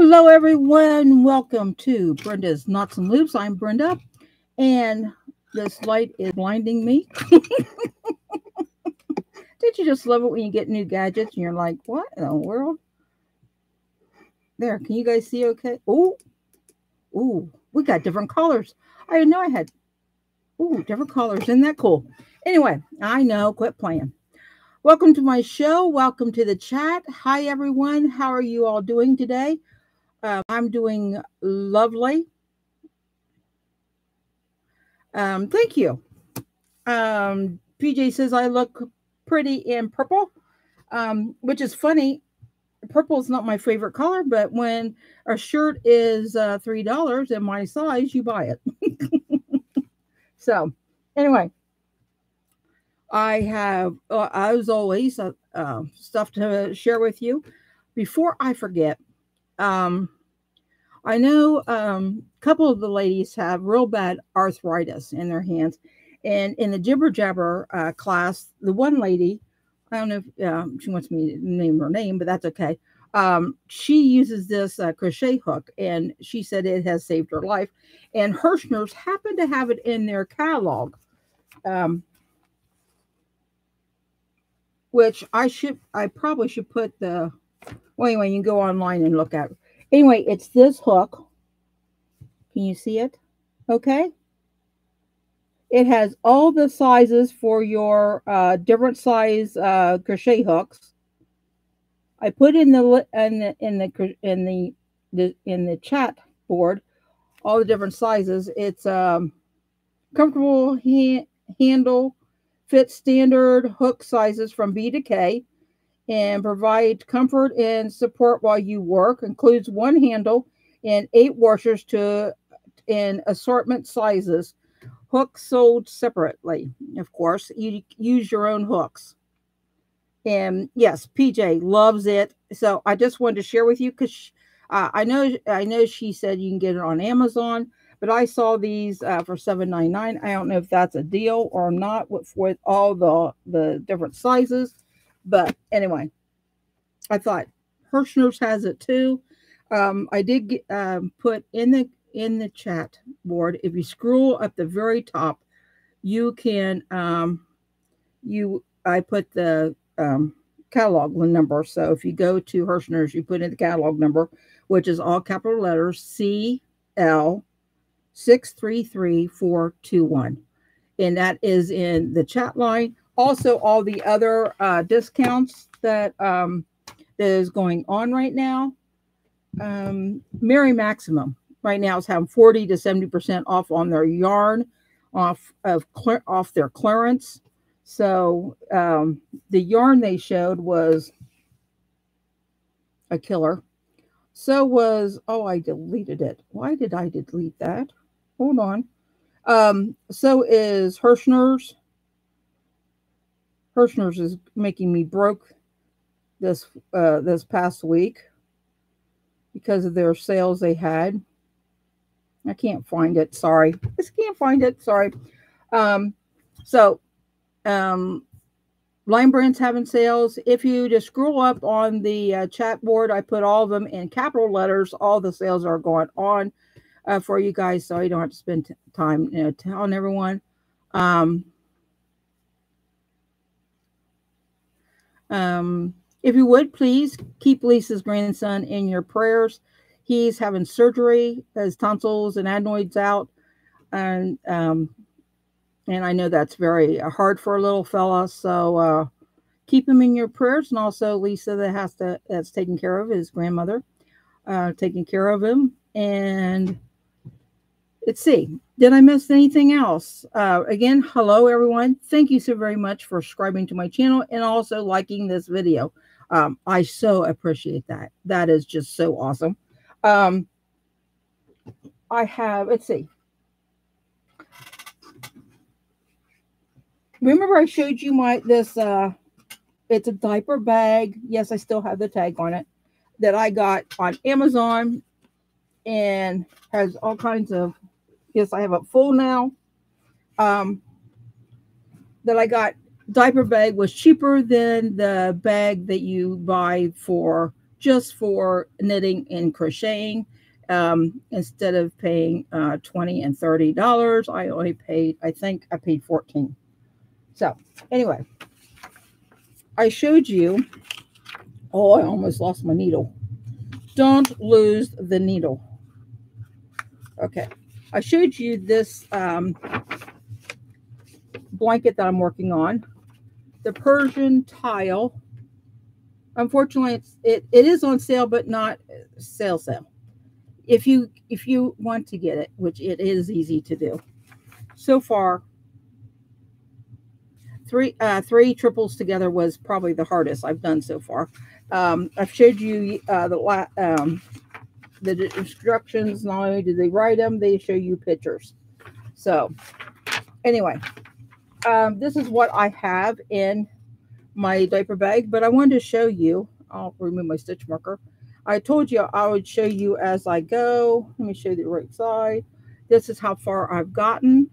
Hello, everyone. Welcome to Brenda's Knots and Loops. I'm Brenda, and this light is blinding me. Did you just love it when you get new gadgets and you're like, what in the world? There, can you guys see okay? Oh, we got different colors. I didn't know I had different colors. Isn't that cool? Anyway, I know. Quit playing. Welcome to my show. Welcome to the chat. Hi, everyone. How are you all doing today? I'm doing lovely. Thank you. PJ says I look pretty in purple, which is funny. Purple is not my favorite color, but when a shirt is $3 in my size, you buy it. So anyway, I have, as always, stuff to share with you. Before I forget, I know a couple of the ladies have real bad arthritis in their hands. And in the Jibber Jabber class, the one lady, I don't know if she wants me to name her name, but that's okay. She uses this crochet hook, and she said it has saved her life. And Herrschners happen to have it in their catalog, which I probably should put the... Well, anyway, you can go online and look at it. Anyway, it's this hook. Can you see it? Okay. It has all the sizes for your different size crochet hooks. I put in the chat board all the different sizes. It's comfortable handle, fit standard hook sizes from B to K, and provide comfort and support while you work. Includes one handle and 8 washers to in assortment sizes. Hooks sold separately, of course. You use your own hooks. And yes, PJ loves it. So I just wanted to share with you because I know she said you can get it on Amazon, but I saw these for $7.99. I don't know if that's a deal or not with all the different sizes. But anyway, I thought Herrschners has it too. I did get, put in the chat board, if you scroll up the very top, you can I put the catalog number. So if you go to Herrschners, you put in the catalog number, which is all capital letters CL633421, and that is in the chat line. Also, all the other discounts that is going on right now. Mary Maximum right now is having 40 to 70% off on their yarn, off their clearance. So the yarn they showed was a killer. So was, oh, I deleted it. Why did I delete that? Hold on. So is Herrschners. Herrschners is making me broke this past week because of their sales they had. I can't find it. Sorry. I just can't find it. Sorry. Lime Brands having sales. If you just scroll up on the chat board, I put all of them in capital letters. All the sales are going on for you guys, so you don't have to spend time telling everyone. If you would, please keep Lisa's grandson in your prayers. He's having surgery, his tonsils and adenoids out, and I know that's very hard for a little fella. So keep him in your prayers, and also Lisa that's taking care of his grandmother, taking care of him. And let's see, did I miss anything else? Again, hello everyone. Thank you so very much for subscribing to my channel and also liking this video. I so appreciate that. That is just so awesome. I have, let's see. Remember I showed you this it's a diaper bag. Yes, I still have the tag on it that I got on Amazon and has all kinds of, yes, I have it full now. That I got diaper bag was cheaper than the bag that you buy for just for knitting and crocheting. Instead of paying $20 and $30, I only paid, I think I paid $14. So anyway, I showed you, oh, I almost lost my needle. Don't lose the needle. Okay. I showed you this blanket that I'm working on, the Persian Tile. Unfortunately, it is on sale, but not sale. If you want to get it, which it is easy to do. So far, three triples together was probably the hardest I've done so far. I've showed you the instructions. Not only do they write them, they show you pictures. So anyway, this is what I have in my diaper bag, but I wanted to show you, I'll remove my stitch marker. I told you I would show you as I go. Let me show you the right side. This is how far I've gotten.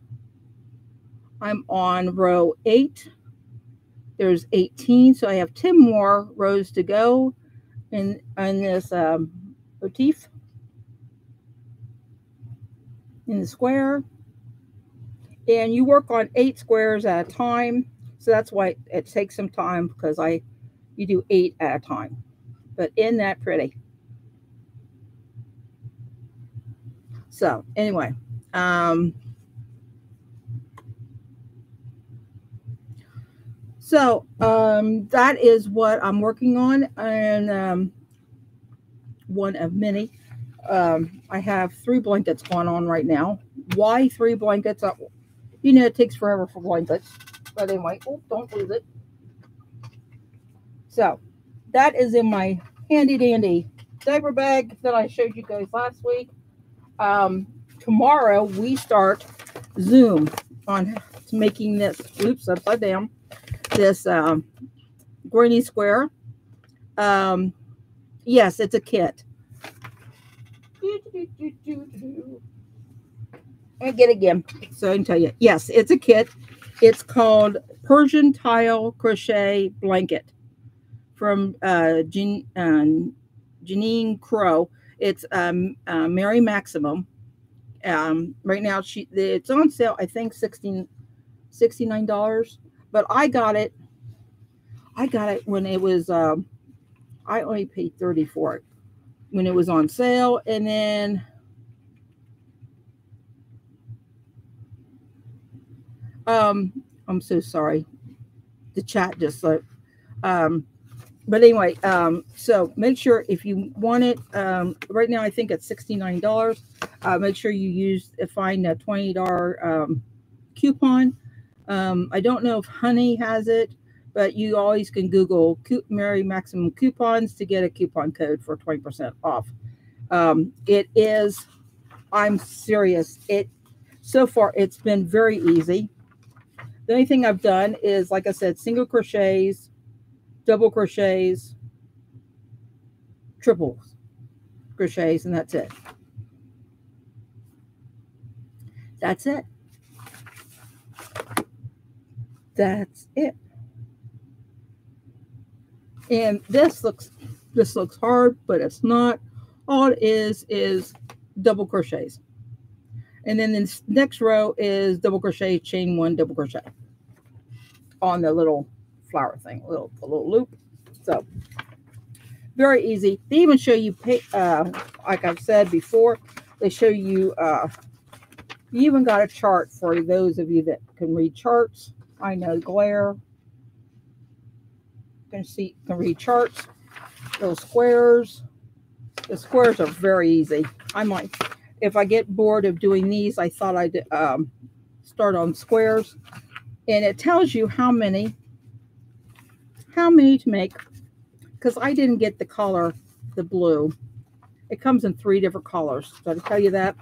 I'm on row 8. There's 18, so I have 10 more rows to go in this motif, in the square. And you work on 8 squares at a time, so that's why it takes some time, because you do 8 at a time. But isn't that pretty? So anyway, that is what I'm working on, and one of many. I have 3 blankets going on right now. Why 3 blankets? You know, it takes forever for blankets. But anyway, oh, don't lose it. So that is in my handy dandy diaper bag that I showed you guys last week. Tomorrow we start Zoom on making this, oops, upside down, this granny square. Yes, it's a kit. And get again, so I can tell you. Yes, it's a kit. It's called Persian Tile Crochet Blanket from Janine Crow. It's Mary Maximum. Right now it's on sale, I think $69, but I got it when it was I only paid $30 for it when it was on sale, and then I'm so sorry, the chat just like but anyway, so make sure if you want it, right now I think it's $69. Make sure you find a $20 coupon. I don't know if Honey has it, but you always can Google Mary Maximum coupons to get a coupon code for 20% off. I'm serious. So far it's been very easy. The only thing I've done is, like I said, single crochets, double crochets, triple crochets, and that's it. That's it. That's it. And this looks hard, but it's not. All it is double crochets. And then the next row is double crochet, chain 1, double crochet on the little flower thing, a little loop. So very easy. They even show you, like I've said before, they show you, you even got a chart for those of you that can read charts. I know glare, can read charts, little squares. The squares are very easy. I might, if I get bored of doing these, I thought I'd start on squares, and it tells you how many to make, because I didn't get the color, the blue. It comes in 3 different colors, so I'll tell you that.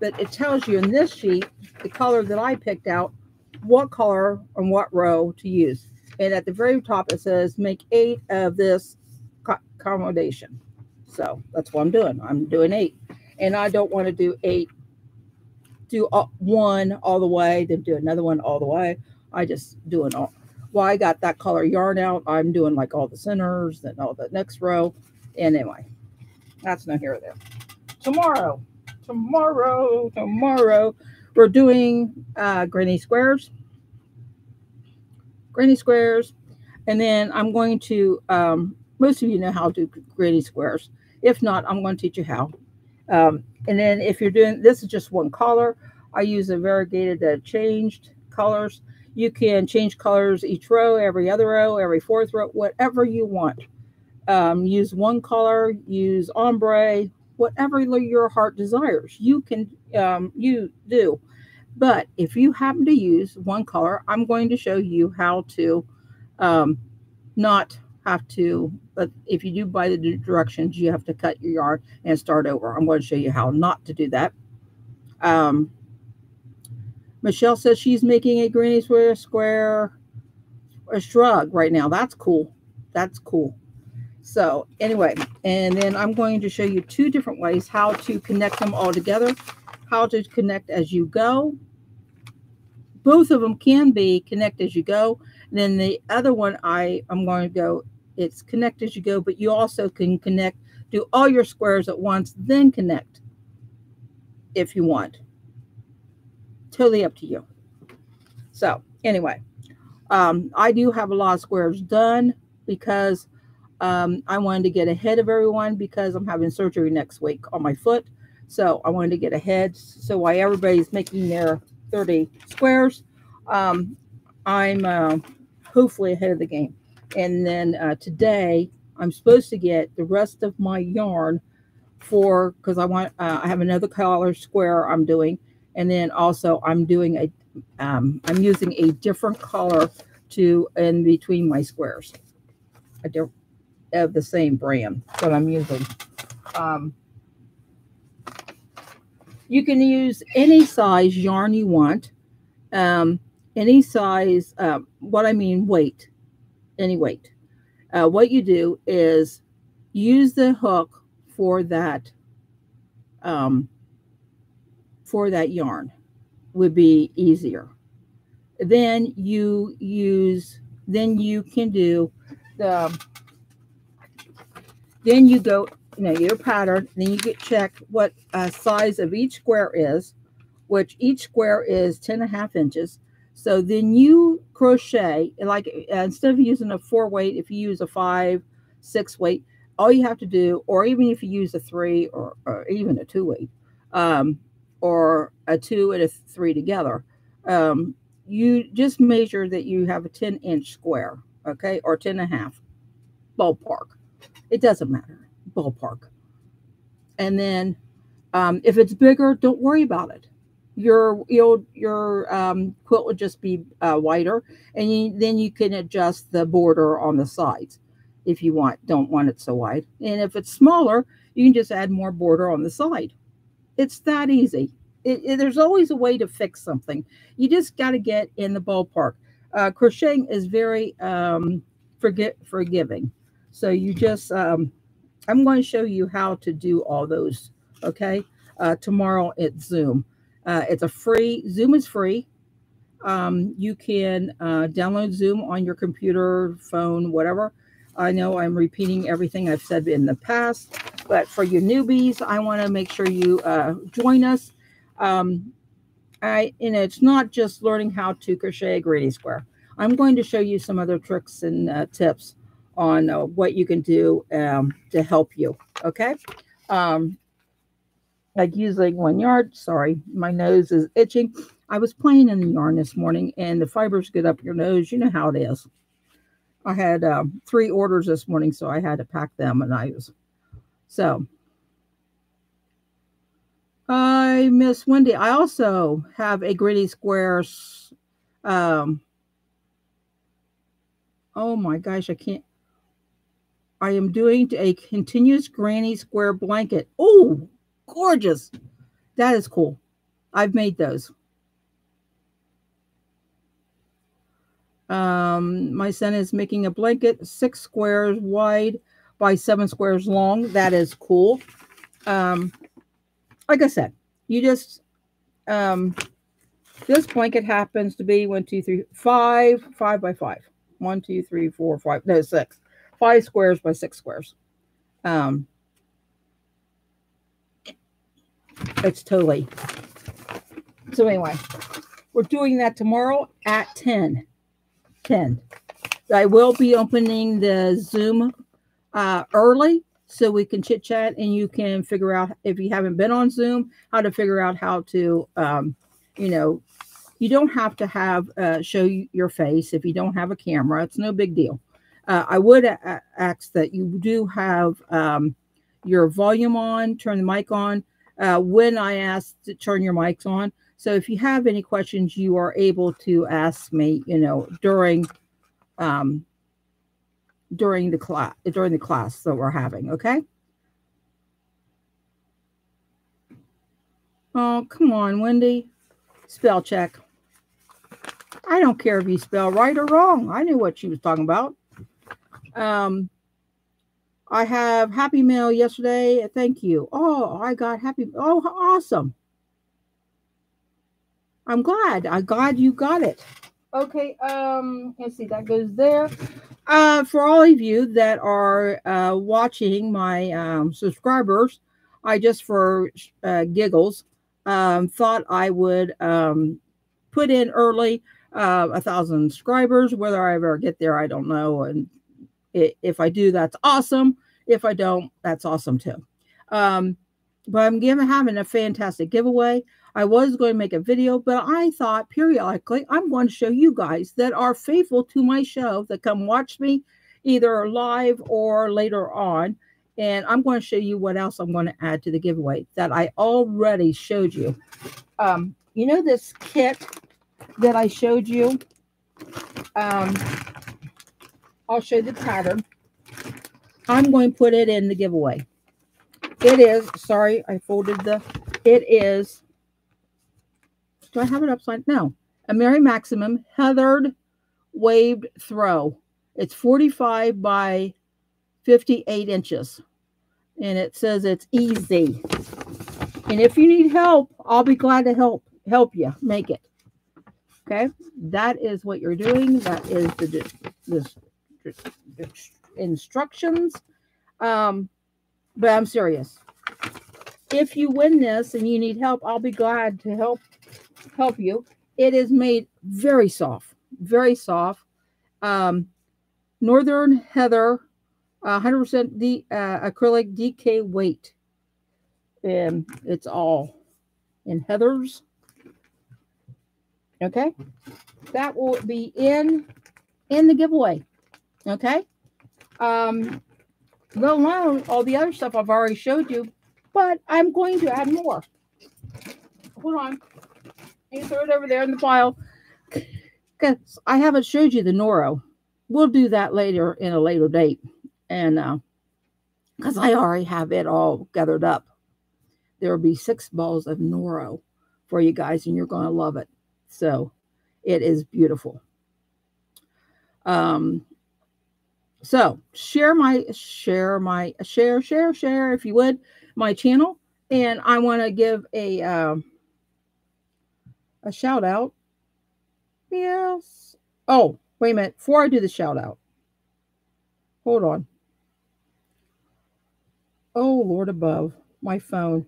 But it tells you in this sheet, the color that I picked out, what color and what row to use. And at the very top, it says make 8 of this combination. So that's what I'm doing. I'm doing 8. And I don't want to do 8, do one all the way, then do another one all the way. I just do it all. Well, I got that color yarn out. I'm doing like all the centers, then all the next row. Anyway, that's no here or there. Tomorrow, we're doing granny squares. And then I'm going to, most of you know how to do granny squares. If not, I'm going to teach you how. And then if you're doing, this is just one color. I use a variegated that changed colors. You can change colors each row, every other row, every fourth row, whatever you want. Use one color, use ombre, whatever your heart desires. You can you do. But if you happen to use one color, I'm going to show you how to not have to, but if you do buy the directions, you have to cut your yarn and start over. I'm going to show you how not to do that. Michelle says she's making a granny square, a shrug right now. That's cool. That's cool. So anyway, and then I'm going to show you two different ways how to connect them all together, how to connect as you go. Both of them can be connect as you go. And then the other one I'm going to go, it's connect as you go, but you also can connect, do all your squares at once, then connect if you want. Totally up to you. So anyway, I do have a lot of squares done because I wanted to get ahead of everyone because I'm having surgery next week on my foot. So I wanted to get ahead. So while everybody's making their 30 squares, I'm hopefully ahead of the game. And then today I'm supposed to get the rest of my yarn for, because I want, I have another color square I'm doing. And then also I'm doing a, I'm using a different color to in between my squares of the same brand that I'm using. You can use any size yarn you want. Any size, what I mean, weight, any weight. What you do is use the hook for that yarn would be easier. Then you use, then you can do the, then you go, you know, your pattern, then you get checked what size of each square is, which each square is 10.5 inches. So then you crochet, like instead of using a 4 weight, if you use a 5, 6 weight, all you have to do, or even if you use a 3 or even a 2 weight, or a 2 and a 3 together, you just measure that you have a 10-inch square, okay, or 10.5, ballpark. It doesn't matter, ballpark. And then if it's bigger, don't worry about it. Your quilt would just be wider, and then you can adjust the border on the sides if you want. Don't want it so wide. And if it's smaller, you can just add more border on the side. It's that easy. There's always a way to fix something. You just got to get in the ballpark. Crocheting is very forgiving. So you just, I'm going to show you how to do all those, okay, tomorrow at Zoom. It's a free, Zoom is free. You can download Zoom on your computer, phone, whatever. I know I'm repeating everything I've said in the past, but for you newbies, I want to make sure you join us. And it's not just learning how to crochet a granny square. I'm going to show you some other tricks and tips on what you can do to help you, okay? Like using one yard. Sorry, my nose is itching. I was playing in the yarn this morning and the fibers get up your nose. You know how it is. I had 3 orders this morning, so I had to pack them and I was, so. I miss Wendy. I also have a granny square. Oh my gosh, I can't. I am doing a continuous granny square blanket. Oh, gorgeous. That is cool. I've made those. My son is making a blanket 6 squares wide by 7 squares long. That is cool. Like I said, you just, this blanket happens to be 5 by 5. 6 squares by 6 squares. It's totally. So anyway, we're doing that tomorrow at 10. I will be opening the Zoom early so we can chit chat and you can figure out, if you haven't been on Zoom, how to figure out how to, you know, you don't have to have show your face if you don't have a camera. It's no big deal. I would ask that you do have your volume on, turn the mic on when I ask to turn your mics on. So if you have any questions, you are able to ask me, you know, during the class that we're having. Okay. Oh, come on, Wendy. Spell check. I don't care if you spell right or wrong. I knew what she was talking about. I have Happy Mail yesterday. Thank you. Oh, I got Happy. Oh, awesome. I'm glad. I'm glad you got it. Okay. Let's see. That goes there. For all of you that are watching, my subscribers, I just for giggles thought I would put in early 1,000 subscribers. Whether I ever get there, I don't know. And if I do, that's awesome. If I don't, that's awesome too. But I'm having a fantastic giveaway. I was going to make a video, but I thought periodically I'm going to show you guys that are faithful to my show, that come watch me either live or later on. And I'm going to show you what else I'm going to add to the giveaway that I already showed you. You know this kit that I showed you? I'll show you the pattern. I'm going to put it in the giveaway. It is, sorry, I folded the, it is, do I have it upside? No. A Mary Maximum heathered waved throw. It's 45 by 58 inches. And it says it's easy. And if you need help, I'll be glad to help you make it. Okay? That is what you're doing. That is the instructions. But I'm serious. If you win this and you need help, I'll be glad to help you. It is made very soft, very soft. Northern heather, 100% acrylic DK weight. And it's all in heathers. Okay. That will be in the giveaway. Okay. Let alone all the other stuff I've already showed you, but I'm going to add more. Hold on. You throw it over there in the pile. Because I haven't showed you the Noro. We'll do that later in a later date. And because I already have it all gathered up. There will be 6 balls of Noro for you guys. And you're going to love it. So it is beautiful. So share if you would, my channel. And I want to give a shout out. Yes. Oh, wait a minute. Before I do the shout out. Hold on. Oh, Lord above. My phone.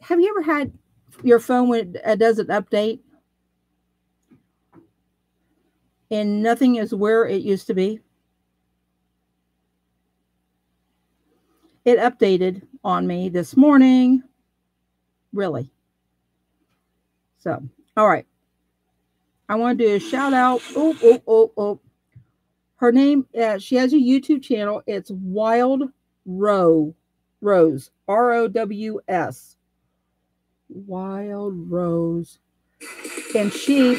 Have you ever had your phone when it doesn't update? And nothing is where it used to be. It updated on me this morning. Really. So, all right. I want to do a shout out. Oh. Her name, she has a YouTube channel. It's Wild Rows. R-O-W-S. Wild Rows. And she,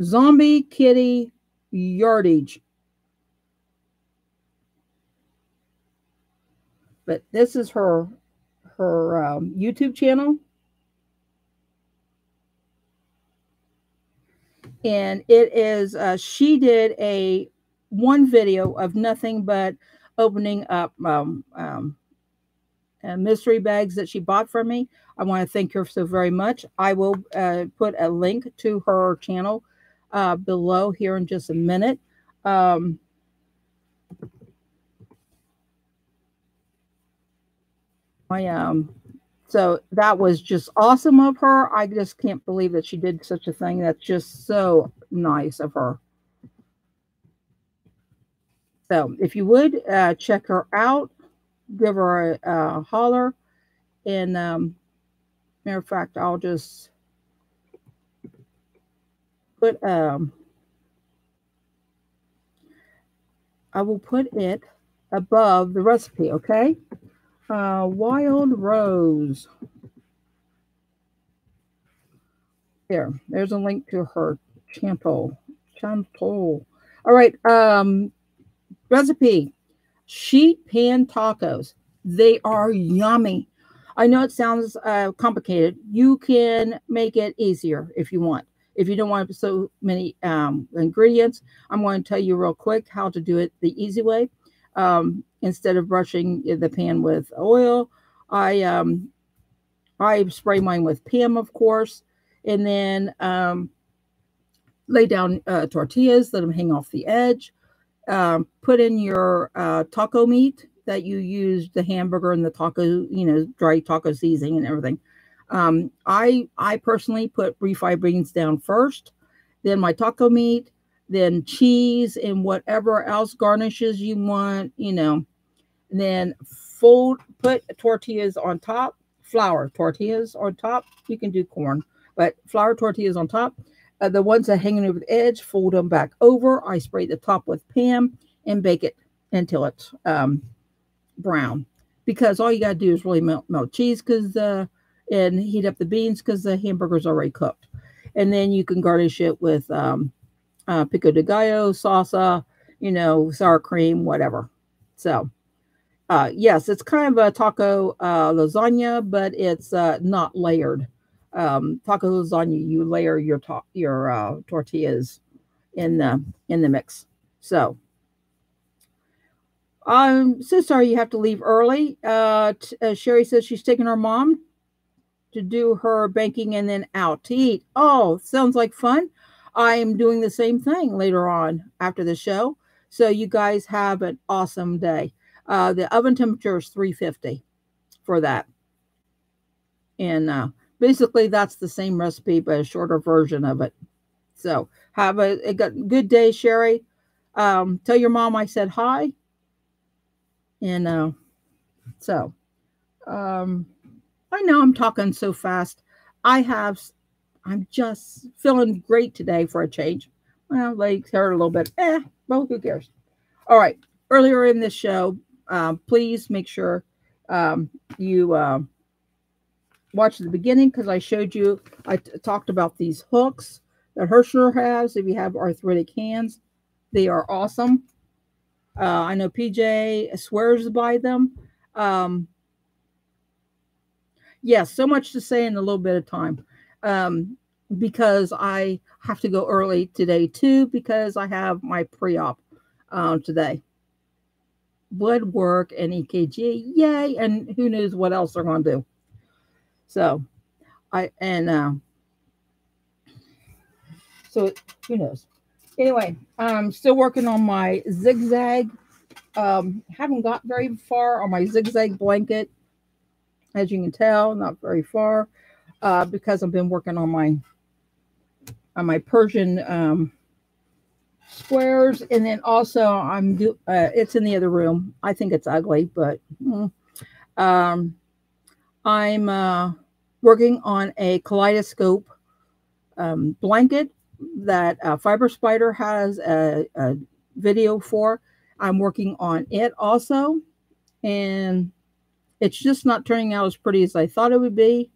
Zombie Kitty Yardage. But this is her YouTube channel, and it is she did one video of nothing but opening up mystery bags that she bought from me. I want to thank her so very much. I will put a link to her channel below here in just a minute. So that was just awesome of her. I just can't believe that she did such a thing. That's just so nice of her. So if you would, check her out, give her a holler. And matter of fact, I'll just put, I will put it above the recipe, okay? Wild Rows. There, there's a link to her channel. All right, recipe, sheet pan tacos. They are yummy. I know it sounds complicated. You can make it easier if you want. If you don't want so many ingredients, I'm going to tell you real quick how to do it the easy way. Instead of brushing the pan with oil, I spray mine with Pam, of course, and then lay down tortillas, let them hang off the edge. Put in your taco meat that you use, the hamburger and the taco, you know, dry taco seasoning and everything. I personally put refried beans down first, then my taco meat, then cheese and whatever else garnishes you want, you know. And then fold, put tortillas on top, flour tortillas on top. You can do corn, but flour tortillas on top. The ones that are hanging over the edge, fold them back over. I spray the top with Pam and bake it until it's brown. Because all you got to do is really melt cheese and heat up the beans because the hamburger's already cooked. And then you can garnish it with pico de gallo, salsa, you know, sour cream, whatever. So, yes, it's kind of a taco lasagna, but it's not layered. Taco lasagna, you layer your tortillas in the mix. So, I'm so sorry you have to leave early. Sherry says she's taking her mom to do her baking and then out to eat. Oh, sounds like fun. I am doing the same thing later on after the show. So you guys have an awesome day. The oven temperature is 350 for that. And basically that's the same recipe, but a shorter version of it. So have a good day, Sherry. Tell your mom I said hi. And so I know I'm talking so fast. I'm just feeling great today for a change. Well, legs hurt a little bit. Well, who cares? All right. Earlier in this show, please make sure you watch the beginning because I showed you, I talked about these hooks that Herrschner has. If you have arthritic hands, they are awesome. I know PJ swears by them. Yes, so much to say in a little bit of time. Because I have to go early today too, because I have my pre-op today. Woodwork and EKG, yay! And who knows what else they're going to do. So, so who knows? Anyway, I'm still working on my zigzag. Haven't got very far on my zigzag blanket, as you can tell, not very far. Because I've been working on my Persian squares, and then also it's in the other room. I think it's ugly, but I'm working on a kaleidoscope blanket that Fiber Spider has a video for. I'm working on it also, and it's just not turning out as pretty as I thought it would be.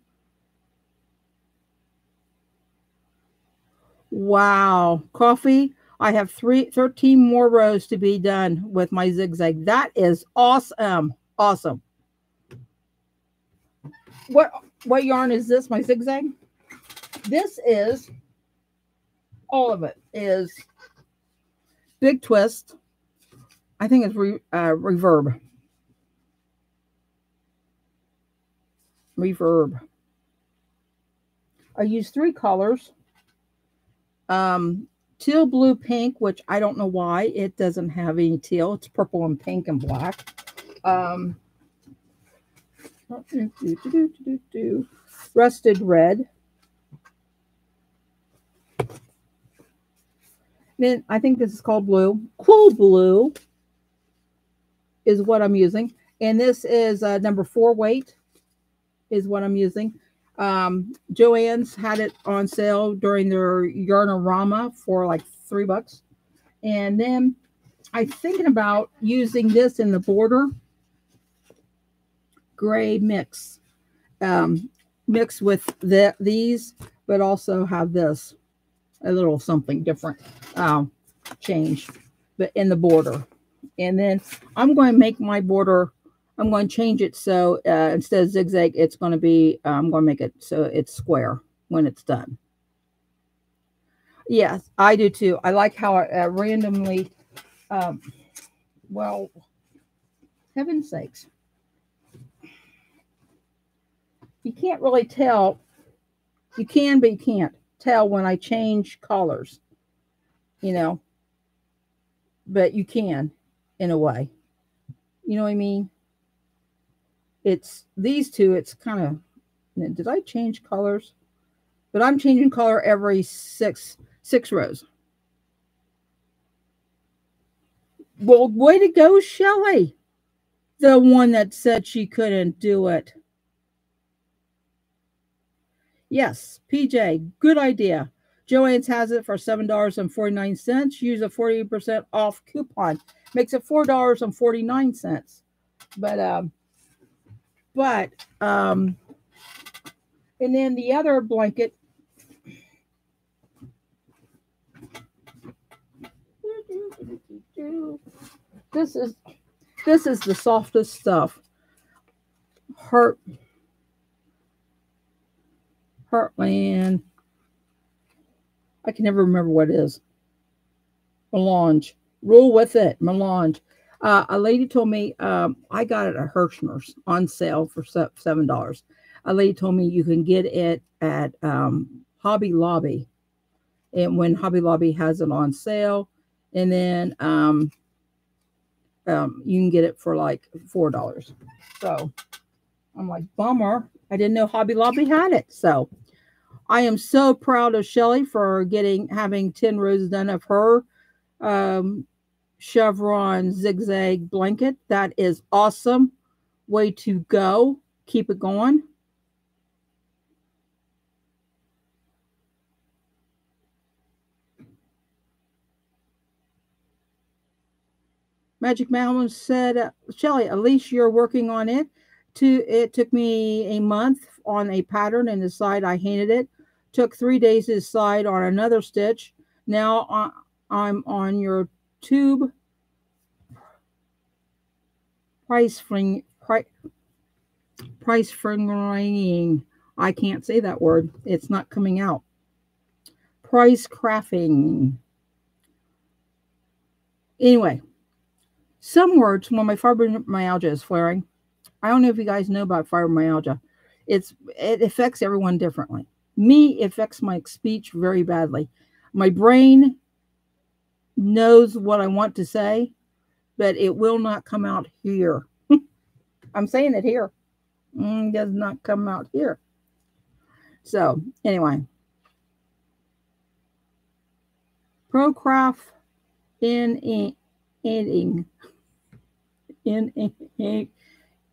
Wow, coffee. I have 13 more rows to be done with my zigzag. That is awesome. Awesome. What yarn is this? My zigzag? This is, all of it is Big Twist. I think it's Reverb. Reverb. I use 3 colors. teal blue pink, which I don't know why it doesn't have any teal. It's purple and pink and black. Rusted red. Then I think this is called blue. Cool blue is what I'm using. And this is number 4 weight is what I'm using. Joann's had it on sale during their Yarnorama for like $3. And then I'm thinking about using this in the border gray mix. Mixed with these, but also have this. A little something different change, but in the border. And then I'm going to make my border, I'm going to change it so instead of zigzag, it's going to be, I'm going to make it so it's square when it's done. Yes, I do too. I like how I randomly, well, heaven's sakes. You can't really tell. You can, but you can't tell when I change colors, you know, but you can in a way, you know what I mean? It's these two, it's kind of, did I change colors? But I'm changing color every six rows. Well, way to go, Shelly, the one that said she couldn't do it. Yes, PJ, good idea. Joann's has it for $7.49. Use a 40% off coupon. Makes it $4.49. But and then the other blanket. This is the softest stuff. Heartland. I can never remember what it is. Melange. Roll with it. Melange. A lady told me, I got it at Herrschners on sale for $7. A lady told me you can get it at Hobby Lobby. And when Hobby Lobby has it on sale, and then you can get it for like $4. So I'm like, bummer. I didn't know Hobby Lobby had it. So I am so proud of Shelly for having 10 rows done of her chevron zigzag blanket. That is awesome. Way to go. Keep it going. Magic Mountain said, Shelly, at least you're working on it. It took me a month on a pattern and decide I hated it. Took 3 days to decide on another stitch. Now I'm on your tube price fringing. I can't say that word. It's not coming out. Price crafting. Anyway, some words when my fibromyalgia is flaring. I don't know if you guys know about fibromyalgia. It affects everyone differently. Me, it affects my speech very badly. My brain knows what I want to say, but it will not come out here. I'm saying it here. It does not come out here. So, anyway. Procraft in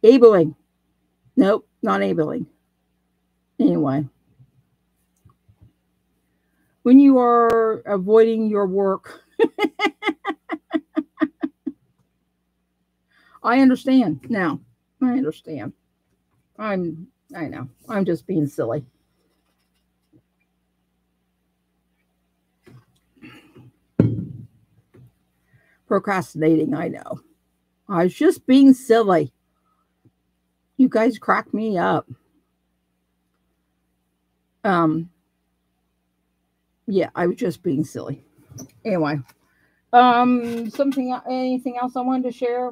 Abling. Nope, not abling. Anyway. When you are avoiding your work. I understand now. I understand. I know. I'm just being silly. Procrastinating, I know. I was just being silly. You guys crack me up. Yeah, I was just being silly. Anyway, anything else I wanted to share?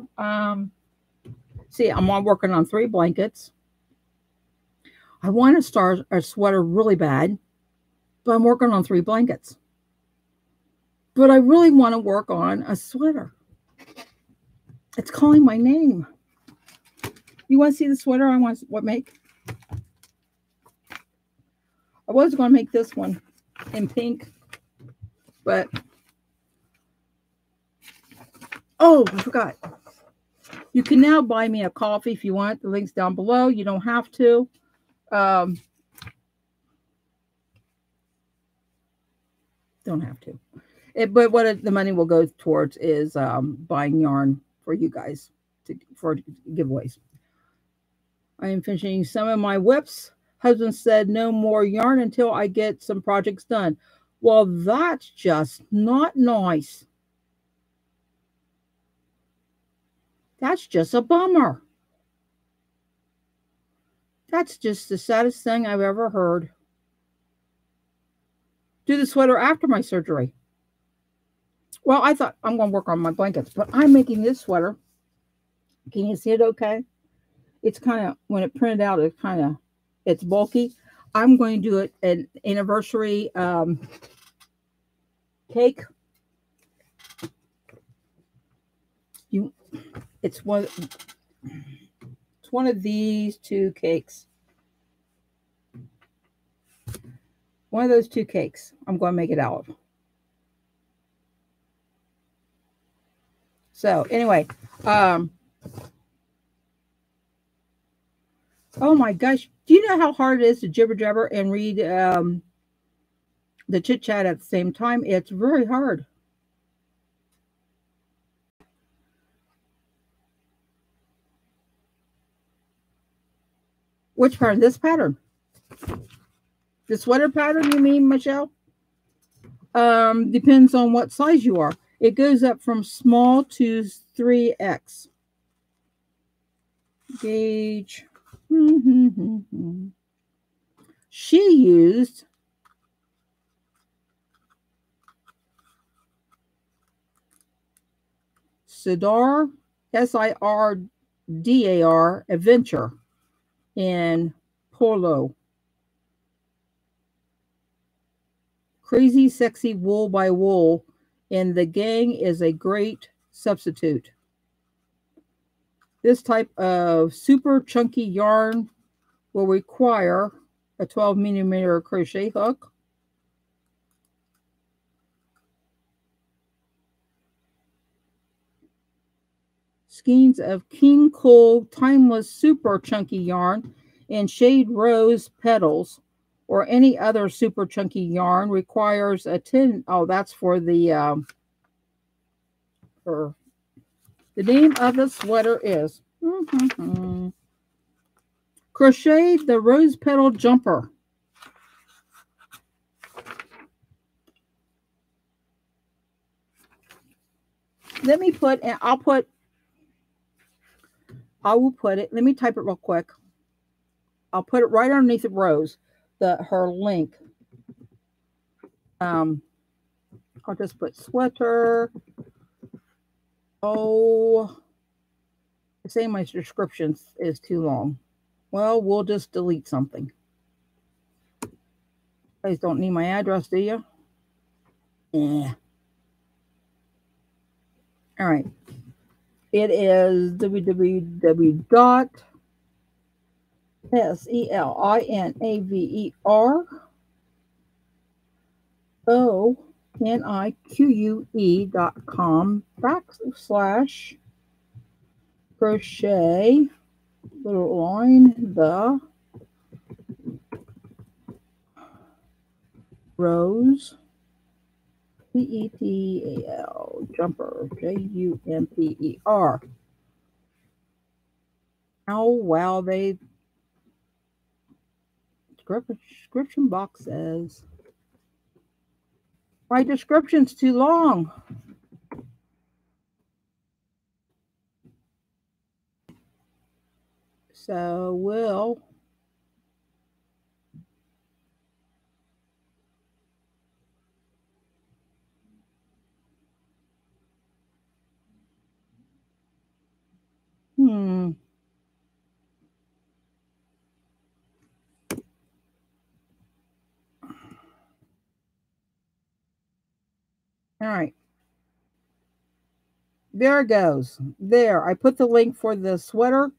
See, I'm working on 3 blankets. I want to start a sweater really bad, but I'm working on 3 blankets. But I really want to work on a sweater. It's calling my name. You want to see the sweater? I want to, what make? I was going to make this one in pink, but oh, I forgot. You can now buy me a coffee if you want. The link's down below. You don't have to. Don't have to. But what the money will go towards is buying yarn for you guys for giveaways. I am finishing some of my whips. Husband said no more yarn until I get some projects done. Well, that's just not nice. That's just a bummer. That's just the saddest thing I've ever heard. Do the sweater after my surgery. Well, I thought I'm going to work on my blankets, but I'm making this sweater. Can you see it okay? It's kind of, when it printed out, it's kind of, it's bulky. I'm going to do it an anniversary cake. It's one of these two cakes. One of those two cakes. I'm going to make it out of. So anyway, oh my gosh, do you know how hard it is to jibber jabber and read the chit chat at the same time? It's very hard. Which part of this pattern? The sweater pattern, you mean, Michelle? Depends on what size you are. It goes up from small to 3X. Gauge. She used Sidar, S-I-R-D-A-R, Adventure in Polo. Crazy Sexy Wool by Wool and the Gang is a great substitute. This type of super chunky yarn will require a 12mm crochet hook, skeins of King Cole Timeless Super Chunky Yarn, and Shade Rose Petals, or any other super chunky yarn requires a 10. Oh, that's for the name of the sweater is Crochet the Rose Petal Jumper. Let me put, and I will put it. Let me type it real quick. I'll put it right underneath the rose. Her link. I'll just put sweater. Oh, it's saying my description is too long. Well, we'll just delete something. You guys don't need my address, do you? Yeah. All right. It is www.selinaveronique.com/crochet the rose petal jumper jumper. Oh wow, they description box says my description's too long. So we'll All right. There it goes. There. I put the link for the sweater.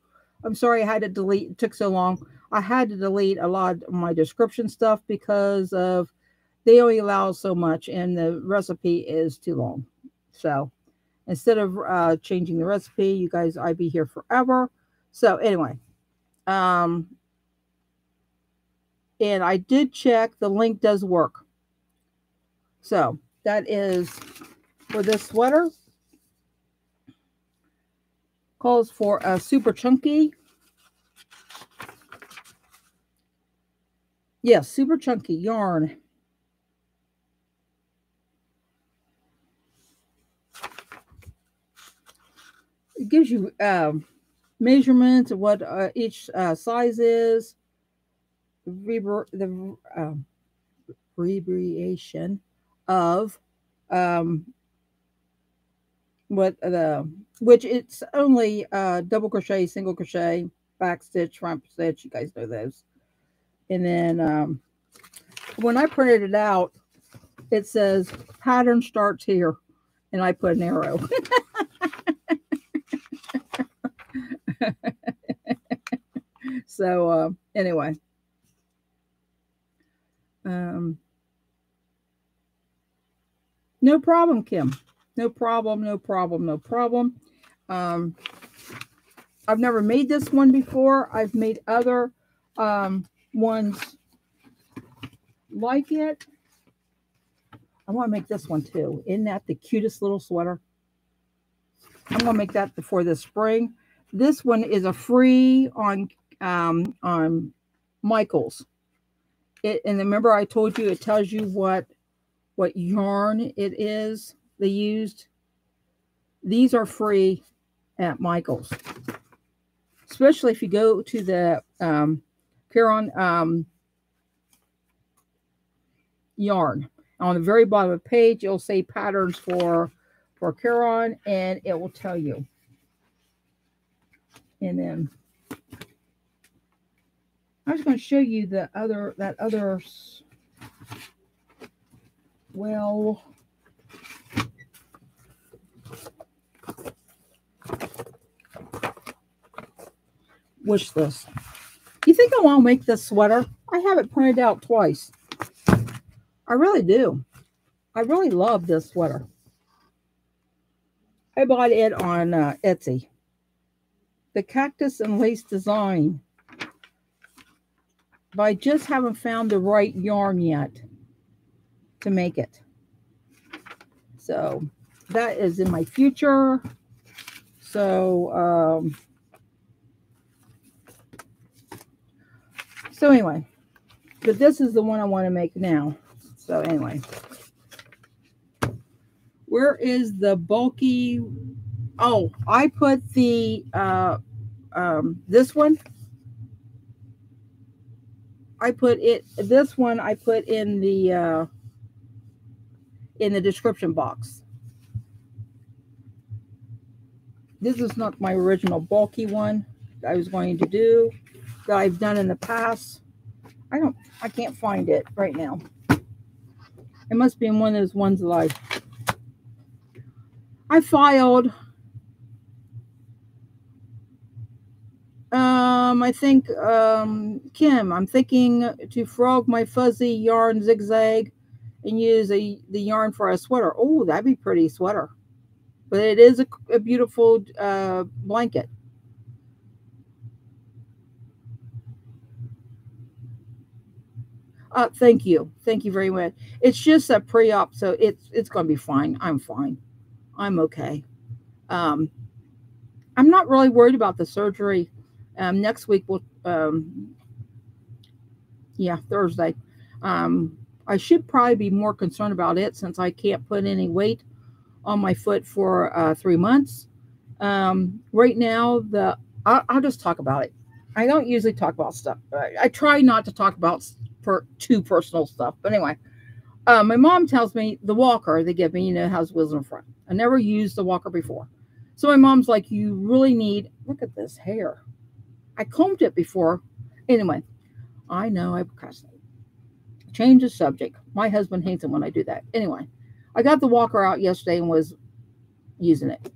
I'm sorry I had to delete. It took so long. I had to delete a lot of my description stuff because of they only allow so much and the recipe is too long. So instead of changing the recipe, you guys, I'd be here forever. So anyway, and I did check. The link does work. So that is for this sweater. Calls for a super chunky. Yes, yeah, super chunky yarn. It gives you measurements of what each size is. The abbreviation of which it's only double crochet, single crochet, back stitch, front stitch. You guys know those. And then when I printed it out, it says pattern starts here, and I put an arrow. So anyway. No problem, Kim. No problem, no problem, no problem. I've never made this one before. I've made other ones like it. I want to make this one too. Isn't that the cutest little sweater? I'm going to make that before this spring. This one is a free on Michaels. And remember I told you it tells you what yarn it is they used. These are free at Michaels. Especially if you go to the Caron yarn. On the very bottom of the page, you'll say patterns for Caron, and it will tell you. And then I was going to show you the other, that other, well, wish this. You think I want to make this sweater? I have it printed out twice. I really do. I really love this sweater. I bought it on Etsy. The Cactus and Lace Design. But I just haven't found the right yarn yet to make it. So that is in my future. So, so anyway, but this is the one I want to make now. So anyway, where is the bulky? Oh, I put the, this one. I put it, this one I put in the description box. This is not my original bulky one that I was going to do, that I've done in the past. I can't find it right now. It must be in one of those ones that I filed. I think, Kim, I'm thinking to frog my fuzzy yarn zigzag and use the yarn for a sweater. Oh, that'd be pretty sweater. But it is a beautiful blanket. Thank you. Thank you very much. It's just a pre-op, so it's going to be fine. I'm fine. I'm okay. I'm not really worried about the surgery. Next week we'll, yeah, Thursday. I should probably be more concerned about it since I can't put any weight on my foot for 3 months. Right now, I'll just talk about it. I don't usually talk about stuff. I try not to talk about too personal stuff. But anyway, my mom tells me the walker they give me, you know, has wheels in front. I never used the walker before. So my mom's like, you really need, look at this hair. I combed it before. Anyway, I know I procrastinate. Change the subject. My husband hates it when I do that. Anyway, I got the walker out yesterday and was using it.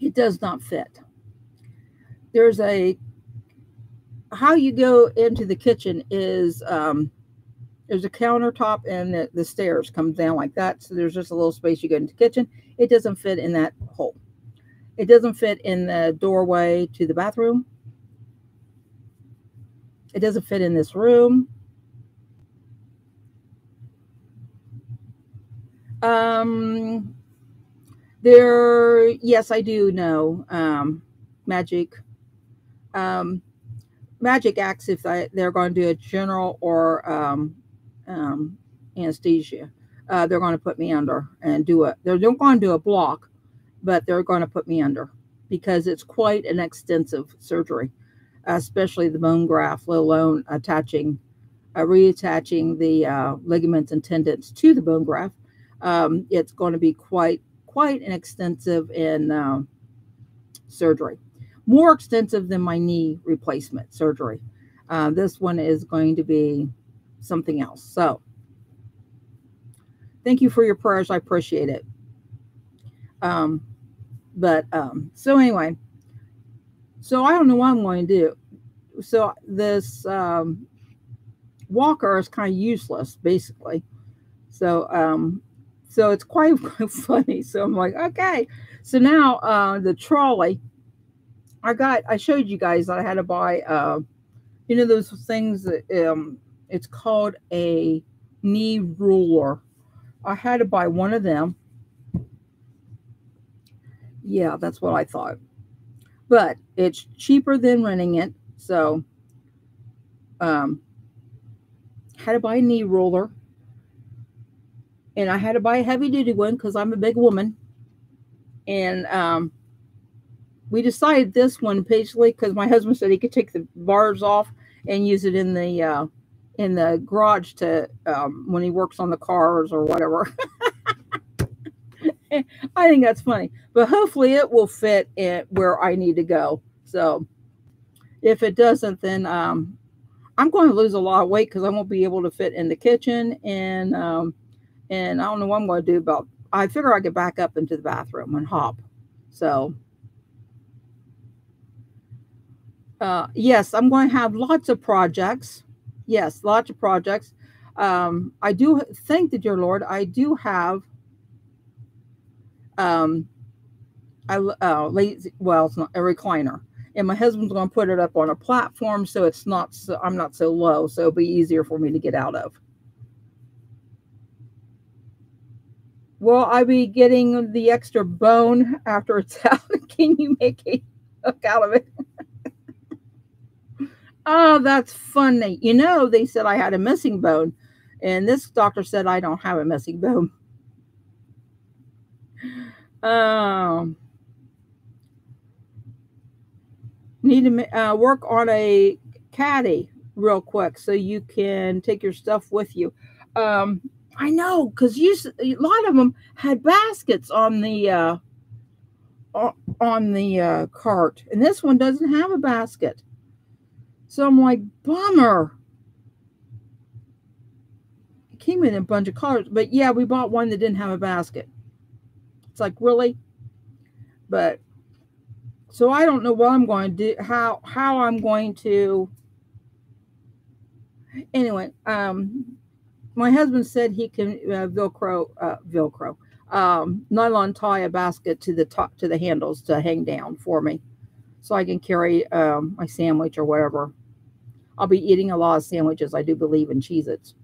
It does not fit. There's a, how you go into the kitchen is, there's a countertop and the stairs come down like that. So there's just a little space you go into the kitchen. It doesn't fit in that hole. It doesn't fit in the doorway to the bathroom. It doesn't fit in this room. There, yes, I do know magic. Magic acts if they're going to do a general or anesthesia. They're going to put me under and do a, they're going to do a block, but they're going to put me under because it's quite an extensive surgery, especially the bone graft, let alone attaching, reattaching the ligaments and tendons to the bone graft. It's going to be quite an extensive in surgery. More extensive than my knee replacement surgery. This one is going to be something else. So thank you for your prayers. I appreciate it. So anyway, so I don't know what I'm going to do. So this walker is kind of useless, basically. So, so it's quite funny. So I'm like, okay. So now the trolley, I showed you guys that I had to buy, you know, those things that, it's called a knee ruler. I had to buy one of them. Yeah, that's what I thought. But it's cheaper than renting it. So, had to buy a knee ruler. And I had to buy a heavy duty one because I'm a big woman. And, we decided this one, Paisley, because my husband said he could take the bars off and use it in the garage to when he works on the cars or whatever. I think that's funny, but hopefully it will fit in where I need to go. So if it doesn't, then I'm going to lose a lot of weight because I won't be able to fit in the kitchen, and I don't know what I'm going to do about. I figure I could back up into the bathroom and hop. So. Yes, I'm going to have lots of projects. Yes, lots of projects. I do thank the dear Lord. I do have, it's not a recliner, and my husband's going to put it up on a platform so it's not, so I'm not so low, so it'll be easier for me to get out of. Will I be getting the extra bone after it's out? Can you make a hook out of it? Oh, that's funny. You know, they said I had a missing bone, and this doctor said I don't have a missing bone. Need to work on a caddy real quick so you can take your stuff with you. I know, because a lot of them had baskets on the cart, and this one doesn't have a basket. So I'm like, bummer. It came in a bunch of colors. But yeah, we bought one that didn't have a basket. It's like, really? But, so I don't know what I'm going to do, how I'm going to. Anyway, my husband said he can nylon tie a basket to the top, to the handles to hang down for me. So I can carry my sandwich or whatever. I'll be eating a lot of sandwiches. I do believe in Cheez-Its.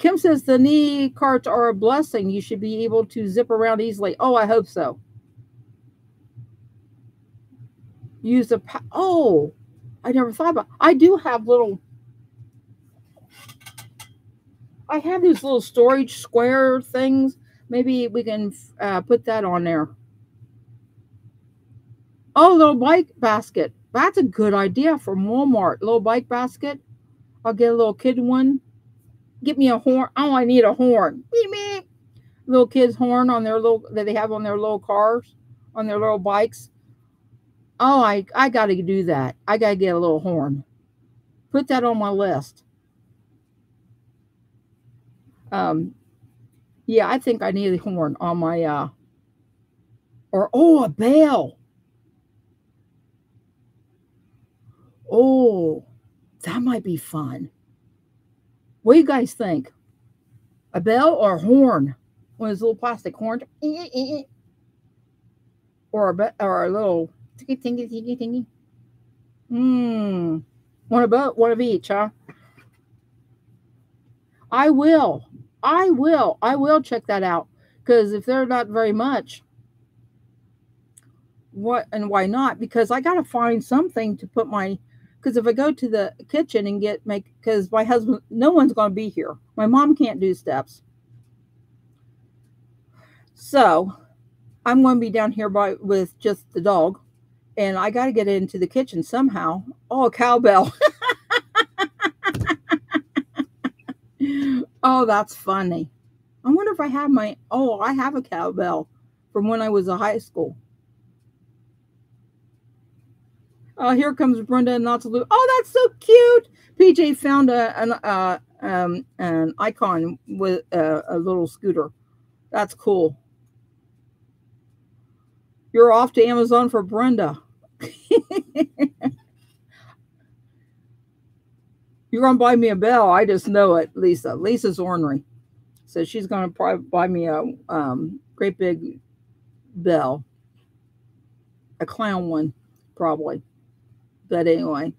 Kim says the knee carts are a blessing. You should be able to zip around easily. Oh, I hope so. Oh, I never thought about it. I do have I have these little storage square things. Maybe we can put that on there. Oh, little bike basket. That's a good idea from Walmart. Little bike basket. I'll get a little kid one. Get me a horn. Oh, I need a horn. Beep, beep. Little kids' horn on their little that they have on their little cars, on their little bikes. Oh, I got to do that. I got to get a little horn. Put that on my list. Yeah, I think I need a horn on my, or, oh, a bell. Oh, that might be fun. What do you guys think? A bell or a horn? One of those little plastic horns. Or a little tingy, tingy, tingy, tingy. One of each, huh? I will check that out. Because if they're not very much, what and why not? Because I got to find something to put my, because if I go to the kitchen and because my husband, no one's going to be here. My mom can't do steps. So I'm going to be down here with just the dog. And I got to get into the kitchen somehow. Oh, a cowbell. Oh, that's funny. I wonder if I have my, oh, I have a cowbell from when I was in high school. Here comes Brenda and Knots and Loops. Oh, that's so cute. PJ found an icon with a little scooter. That's cool. You're off to Amazon for Brenda. You're going to buy me a bell. I just know it, Lisa. Lisa's ornery. So she's going to probably buy me a great big bell. A clown one, probably. But anyway.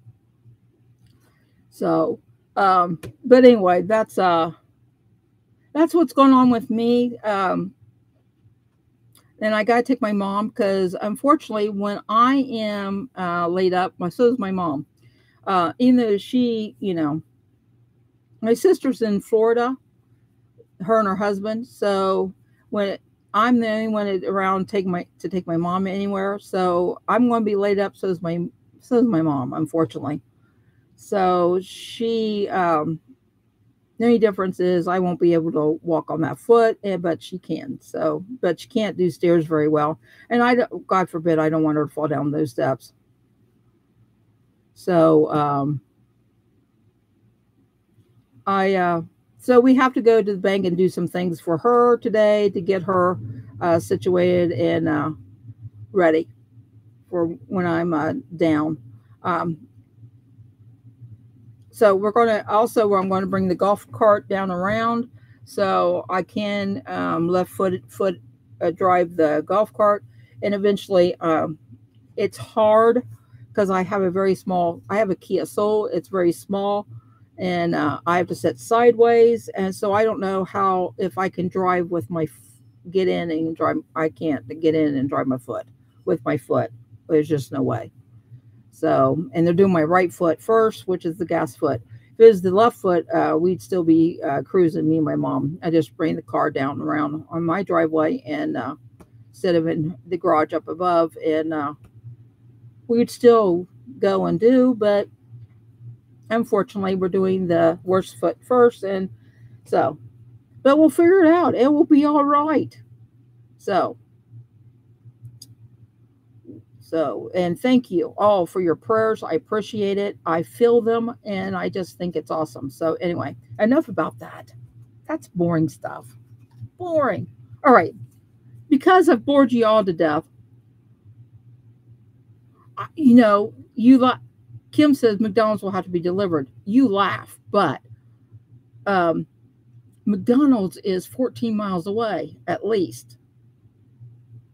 So, but anyway, that's what's going on with me. And I got to take my mom because, unfortunately, when I am laid up, so is my mom. Even though she, you know, my sister's in Florida, her and her husband. So when I'm the only one around to take my mom anywhere. So I'm going to be laid up. So is my mom, unfortunately. So she, the only difference is I won't be able to walk on that foot, but she can. So, but she can't do stairs very well. And I, God forbid, I don't want her to fall down those steps. So, so we have to go to the bank and do some things for her today to get her, situated and, ready for when I'm, down. So we're going to also, I'm going to bring the golf cart down around so I can, left foot drive the golf cart. And eventually, it's hard because I have a Kia Soul. It's very small and, I have to sit sideways. And so I don't know how, if I can drive with my, get in and drive. I can't get in and drive my foot with my foot. There's just no way. So, and they're doing my right foot first, which is the gas foot. If it was the left foot, we'd still be cruising, me and my mom. I just bring the car down and around on my driveway and instead of in the garage up above. And we'd still go and do, but unfortunately, we're doing the worst foot first. And so, but we'll figure it out. It will be all right. So, and thank you all for your prayers. I appreciate it. I feel them, and I just think it's awesome. So anyway, enough about that. That's boring stuff. Boring. All right. Because I've bored you all to death, you know, Kim says McDonald's will have to be delivered. You laugh, but McDonald's is 14 miles away, at least.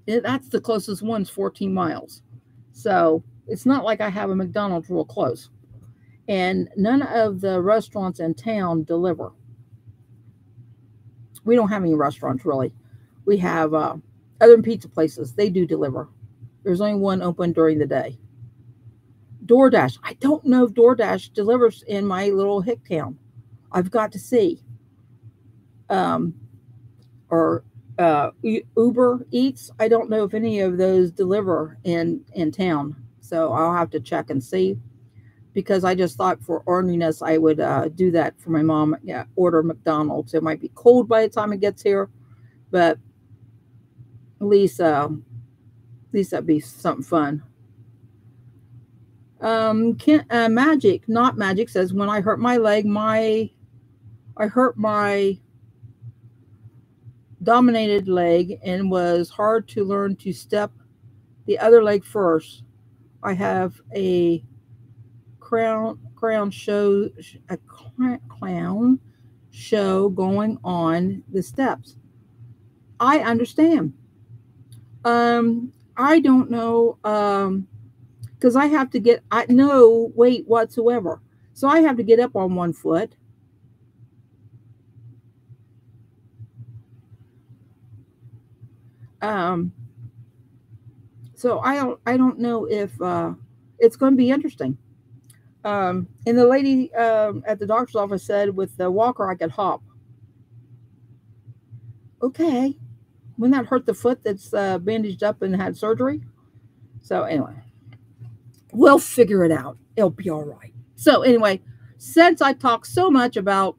That's the closest one's 14 miles. So it's not like I have a McDonald's real close. And none of the restaurants in town deliver. We don't have any restaurants, really. We have other pizza places. They do deliver. There's only one open during the day. DoorDash. I don't know if DoorDash delivers in my little hick town. I've got to see. Uber Eats. I don't know if any of those deliver in town. So I'll have to check and see because I just thought for orneriness, I would do that for my mom. Yeah, order McDonald's. It might be cold by the time it gets here, but at least that'd be something fun. Magic, not magic, says when I hurt my leg, I hurt my dominated leg and was hard to learn to step the other leg first. I have a clown show going on the steps. I understand. I don't know, because I have to get no weight whatsoever. So I have to get up on one foot. So I don't know if it's going to be interesting. And the lady at the doctor's office said with the walker I could hop. Okay. Wouldn't that hurt the foot that's bandaged up and had surgery? So anyway, we'll figure it out. It'll be all right. So anyway, since I talked so much about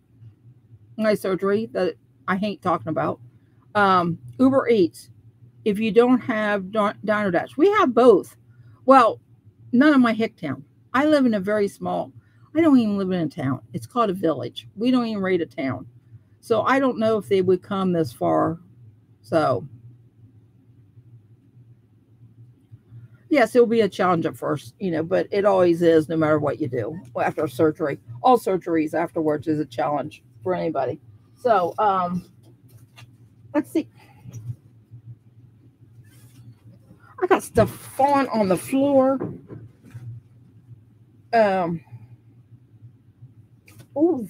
my surgery that I hate talking about, Uber Eats, if you don't have Diner Dash, we have both. Well, none of my hick town. I live in a very small, I don't even live in a town. It's called a village. We don't even rate a town. So I don't know if they would come this far. So, yes, it'll be a challenge at first, you know, but it always is no matter what you do after surgery. All surgeries afterwards is a challenge for anybody. So, let's see. I got stuff falling on the floor. Oh,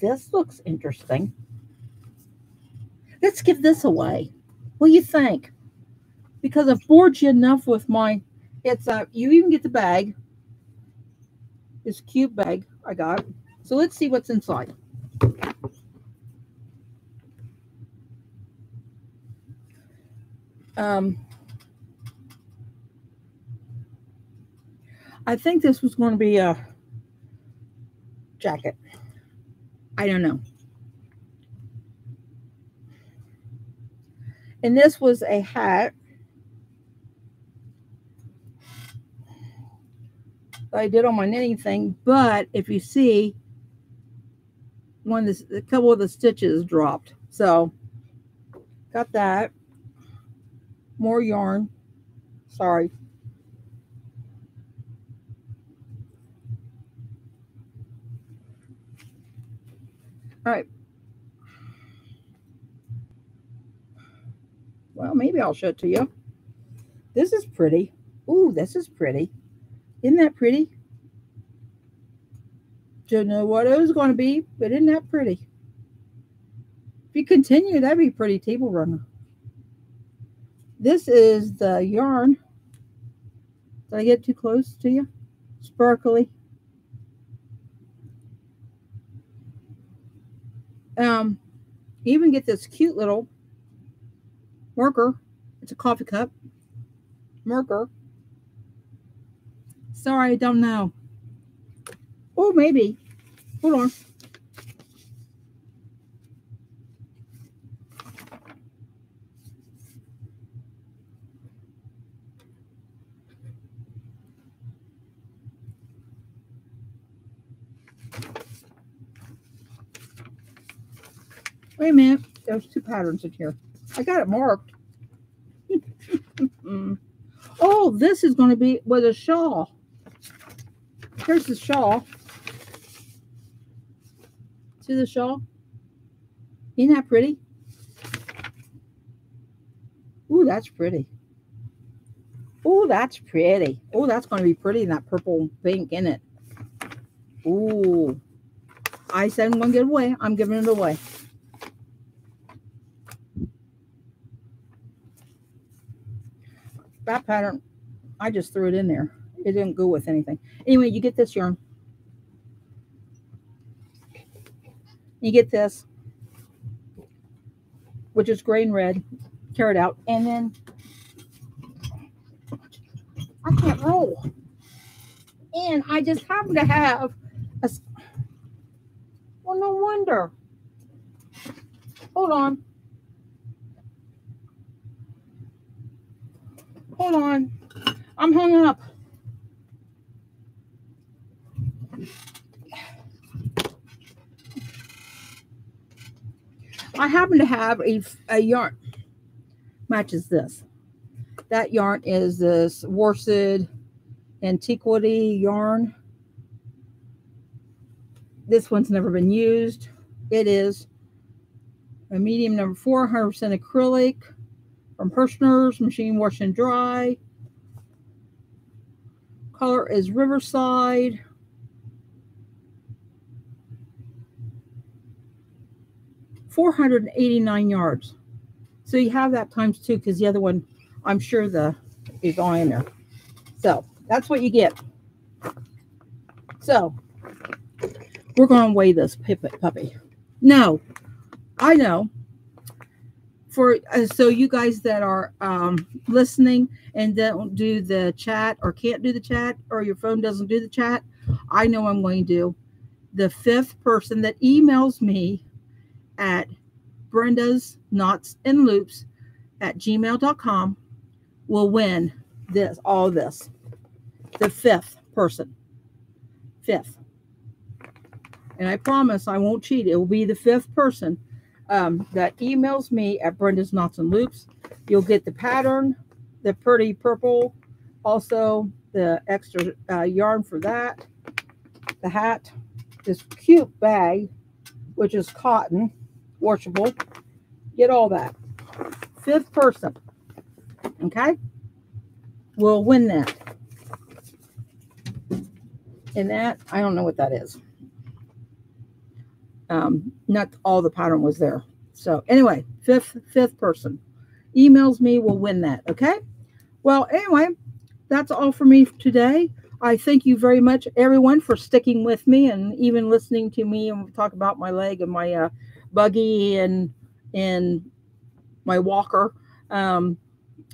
this looks interesting. Let's give this away. What do you think? Because I've bored you enough with my, you even get the bag. This cute bag I got. So let's see what's inside. I think this was going to be a jacket. I don't know. And this was a hat that I did on my knitting thing. But if you see, a couple of the stitches dropped. So, got that. More yarn. Sorry. All right. Well, maybe I'll show it to you. This is pretty. Ooh, this is pretty. Isn't that pretty? Don't know what it was going to be, but isn't that pretty? If you continue, that'd be a pretty table runner. This is the yarn. Did I get too close to you? Sparkly. You even get this cute little marker. It's a coffee cup. Marker. Sorry, I don't know. Oh, maybe. Hold on. Wait a minute. There's two patterns in here. I got it marked. Oh, this is going to be with a shawl. Here's the shawl. See the shawl? Isn't that pretty? Ooh, that's pretty. Ooh, that's pretty. Oh, that's going to be pretty in that purple pink in it. Ooh. I said I'm going to give it away. I'm giving it away. That pattern, I just threw it in there. It didn't go with anything. Anyway, you get this yarn. You get this, which is gray and red, carried out. And then, I can't roll. And I just happen to have a, well, no wonder. Hold on. Hold on. I'm hung up. I happen to have a yarn. matches this. That yarn is this Worsted Antiquity yarn. This one's never been used. It is a medium number 4, 100% acrylic from Herrschners, machine wash and dry. Color is Riverside. $489. So you have that times 2 because the other one, I'm sure the is all in there. So that's what you get. So we're going to weigh this puppy. No, I know. For so you guys that are listening and don't do the chat or can't do the chat or your phone doesn't do the chat, I know I'm going to do the 5th person that emails me at Brenda's Knots and Loops at gmail.com will win this, all this. The 5th person. 5th. And I promise I won't cheat. It will be the 5th person that emails me at Brenda's Knots and Loops. You'll get the pattern, the pretty purple, also the extra yarn for that, the hat, this cute bag, which is cotton, washable. Get all that. 5th person, okay, will win that. And that, I don't know what that is. Not all the pattern was there. So anyway, fifth person emails me will win that. Okay. Well, anyway, that's all for me today. I thank you very much, everyone, for sticking with me and even listening to me and talk about my leg and my buggy and my walker. I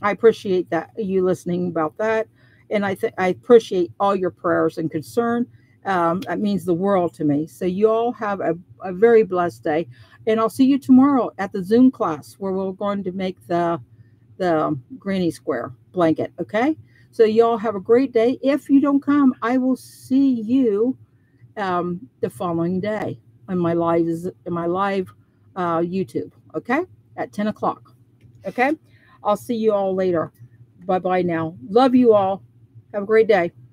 appreciate that you listening about that, and I appreciate all your prayers and concern. That means the world to me. So you all have a very blessed day, and I'll see you tomorrow at the Zoom class where we're going to make the granny square blanket. Okay. So you all have a great day. If you don't come, I will see you the following day on my live YouTube. Okay. At 10 o'clock. Okay. I'll see you all later. Bye-bye now. Love you all. Have a great day.